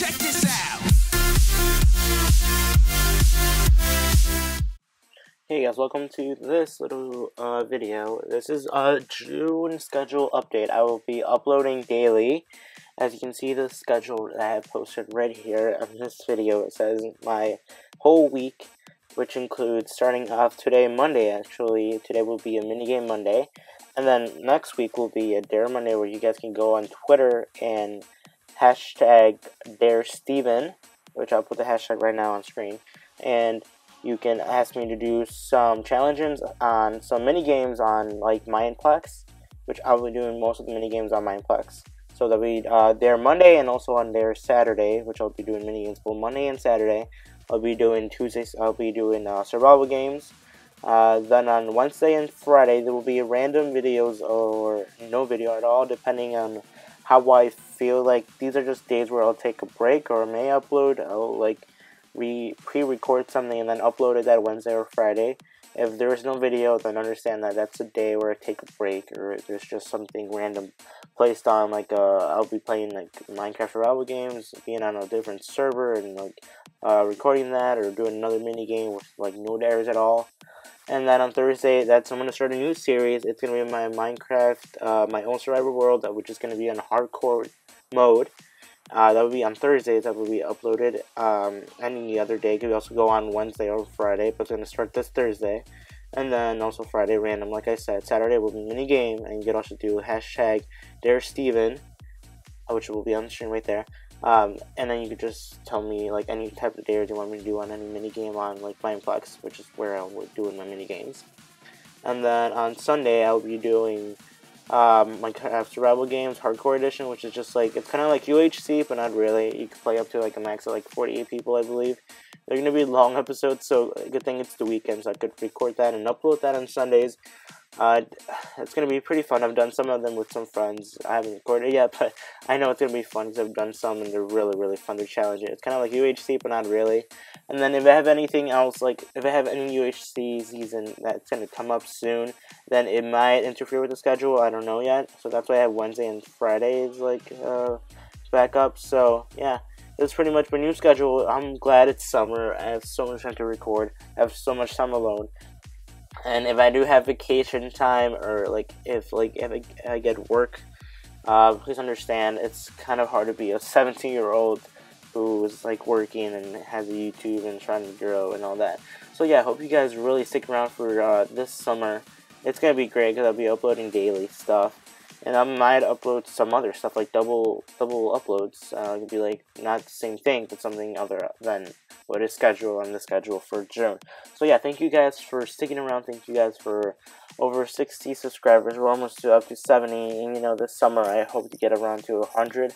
Check this out. Hey guys, welcome to this little video. This is a June schedule update. I will be uploading daily. As you can see, the schedule that I have posted right here of this video, it says my whole week, which includes starting off today, Monday actually. Today will be a minigame Monday. And then next week will be a Dare Monday where you guys can go on Twitter and hashtag Dare Steven, which I'll put the hashtag right now on screen, and you can ask me to do some challenges on some mini games on like Mineplex, which I'll be doing most of the mini games on Mineplex. So that'll be Dare Monday and also on Dare Saturday, which I'll be doing mini games both Monday and Saturday. I'll be doing Tuesdays. I'll be doing survival games. Then on Wednesday and Friday there will be random videos or no video at all, depending on how I feel. Like, these are just days where I'll take a break, or I may upload. I'll like pre-record something and then upload it that Wednesday or Friday. If there is no video, then understand that that's a day where I take a break, or there's just something random placed on. Like I'll be playing like Minecraft survival games, being on a different server and like recording that, or doing another mini game with like no dares at all. And then on Thursday, I'm going to start a new series. It's going to be my Minecraft, my own survival world, which is going to be on hardcore mode. That will be on Thursdays. That will be uploaded any other day. Could also go on Wednesday or Friday, but it's going to start this Thursday. And then also Friday, random, like I said. Saturday will be mini game, and you can also do hashtag Dare Steven, which will be on the screen right there. And then you could just tell me like any type of dares you want me to do on any mini game on like Mineplex, which is where I would do in my mini games. And then on Sunday I'll be doing Minecraft survival games hardcore edition, which is just like, it's kind of like UHC but not really. You can play up to like a max of like 48 people, I believe. They're gonna be long episodes, so good thing it's the weekend, so I could record that and upload that on Sundays. It's going to be pretty fun. I've done some of them with some friends. I haven't recorded it yet, but I know it's going to be fun because I've done some and they're really, really fun. They're challenging. It's kind of like UHC, but not really. And then if I have anything else, like if I have any UHC season that's going to come up soon, then it might interfere with the schedule. I don't know yet. So that's why I have Wednesday and Fridays like back up. So yeah, that's pretty much my new schedule. I'm glad it's summer. I have so much time to record. I have so much time alone. And if I do have vacation time, or if I get work, please understand it's kind of hard to be a 17-year-old who's like working and has a YouTube and trying to grow and all that. So yeah, I hope you guys really stick around for this summer. It's gonna be great because I'll be uploading daily stuff, and I might upload some other stuff like double uploads. It could be like not the same thing, but something other than what is scheduled on the schedule for June. So yeah, thank you guys for sticking around. Thank you guys for over 60 subscribers. We're almost up to 70, and you know, this summer I hope to get around to 100.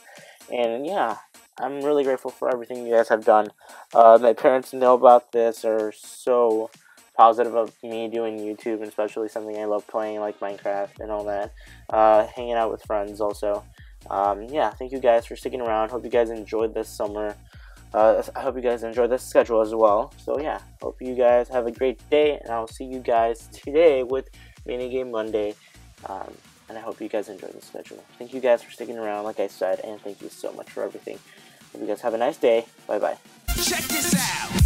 And yeah, I'm really grateful for everything you guys have done. My parents know about this, are so positive of me doing YouTube, and especially something I love playing like Minecraft and all that. Hanging out with friends also. Yeah, thank you guys for sticking around. Hope you guys enjoyed this summer. I hope you guys enjoy this schedule as well. So yeah, hope you guys have a great day, and I'll see you guys today with Minigame Monday. And I hope you guys enjoy the schedule. Thank you guys for sticking around, like I said, and thank you so much for everything. Hope you guys have a nice day. Bye bye. Check this out.